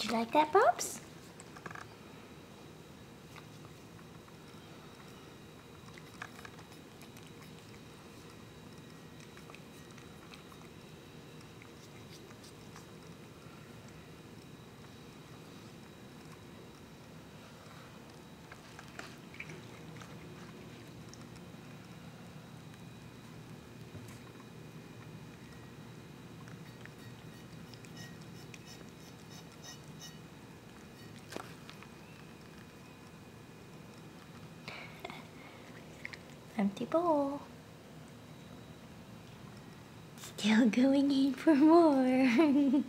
Did you like that, Bobs? Empty bowl. Still going in for more.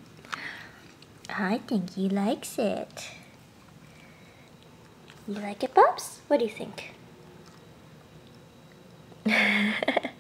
I think he likes it. You like it, Pops? What do you think?